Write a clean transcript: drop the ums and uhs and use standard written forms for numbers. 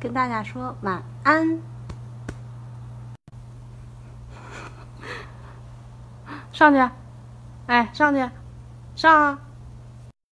跟大家说晚安。上去，哎，上去，上啊！